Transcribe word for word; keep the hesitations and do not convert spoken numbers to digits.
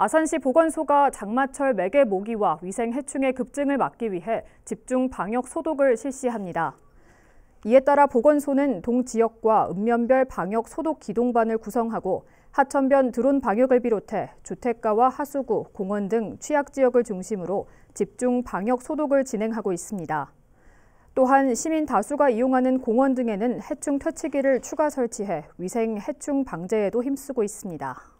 아산시 보건소가 장마철 매개 모기와 위생 해충의 급증을 막기 위해 집중 방역 소독을 실시합니다. 이에 따라 보건소는 동지역과 읍면별 방역 소독 기동반을 구성하고 하천변 드론 방역을 비롯해 주택가와 하수구, 공원 등 취약 지역을 중심으로 집중 방역 소독을 진행하고 있습니다. 또한 시민 다수가 이용하는 공원 등에는 해충 퇴치기를 추가 설치해 위생 해충 방제에도 힘쓰고 있습니다.